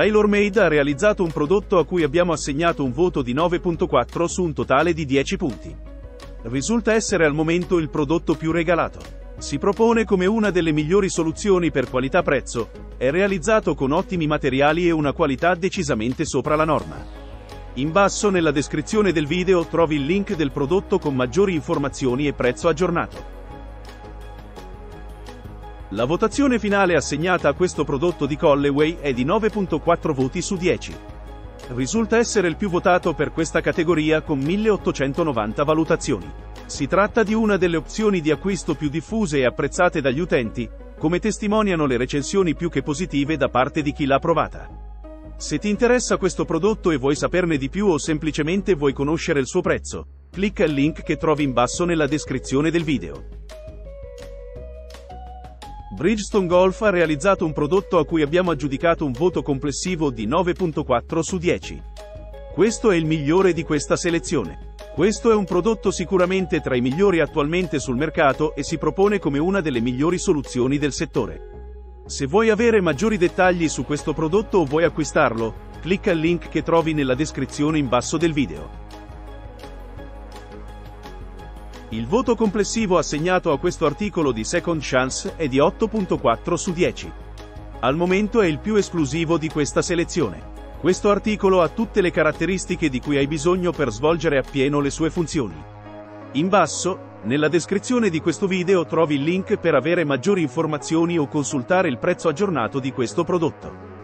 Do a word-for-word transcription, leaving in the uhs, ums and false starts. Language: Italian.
TaylorMade ha realizzato un prodotto a cui abbiamo assegnato un voto di nove virgola quattro su un totale di dieci punti. Risulta essere al momento il prodotto più regalato. Si propone come una delle migliori soluzioni per qualità-prezzo, è realizzato con ottimi materiali e una qualità decisamente sopra la norma. In basso nella descrizione del video trovi il link del prodotto con maggiori informazioni e prezzo aggiornato. La votazione finale assegnata a questo prodotto di Callaway è di nove virgola quattro voti su dieci. Risulta essere il più votato per questa categoria con milleottocentonovanta valutazioni. Si tratta di una delle opzioni di acquisto più diffuse e apprezzate dagli utenti, come testimoniano le recensioni più che positive da parte di chi l'ha provata. Se ti interessa questo prodotto e vuoi saperne di più o semplicemente vuoi conoscere il suo prezzo, clicca il link che trovi in basso nella descrizione del video. Bridgestone Golf ha realizzato un prodotto a cui abbiamo aggiudicato un voto complessivo di nove virgola quattro su dieci. Questo è il migliore di questa selezione. Questo è un prodotto sicuramente tra i migliori attualmente sul mercato e si propone come una delle migliori soluzioni del settore. Se vuoi avere maggiori dettagli su questo prodotto o vuoi acquistarlo, clicca il link che trovi nella descrizione in basso del video. Il voto complessivo assegnato a questo articolo di Second Chance è di otto virgola quattro su dieci. Al momento è il più esclusivo di questa selezione. Questo articolo ha tutte le caratteristiche di cui hai bisogno per svolgere appieno le sue funzioni. In basso, nella descrizione di questo video trovi il link per avere maggiori informazioni o consultare il prezzo aggiornato di questo prodotto.